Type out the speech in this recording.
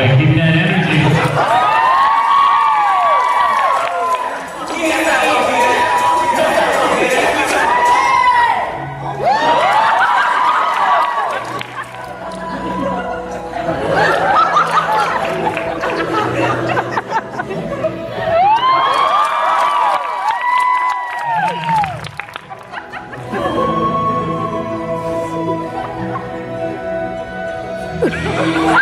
right? Give me that energy.